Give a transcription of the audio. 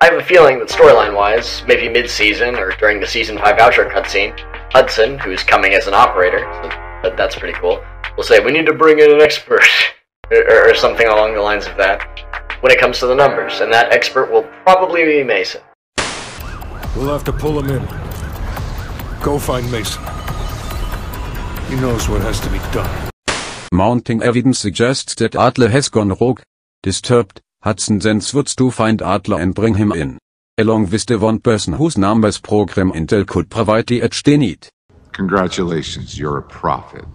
I have a feeling that storyline-wise, maybe mid-season or during the Season 5 outro cutscene, Hudson, who's coming as an operator, so that's pretty cool, will say, we need to bring in an expert, or something along the lines of that, when it comes to the numbers, and that expert will probably be Mason. We'll have to pull him in. Go find Mason. He knows what has to be done. Mounting evidence suggests that Adler has gone rogue. Disturbed, Hudson sends Woods to find Adler and bring him in. Along with the one person whose numbers program intel could provide the edge they need. Congratulations, you're a prophet.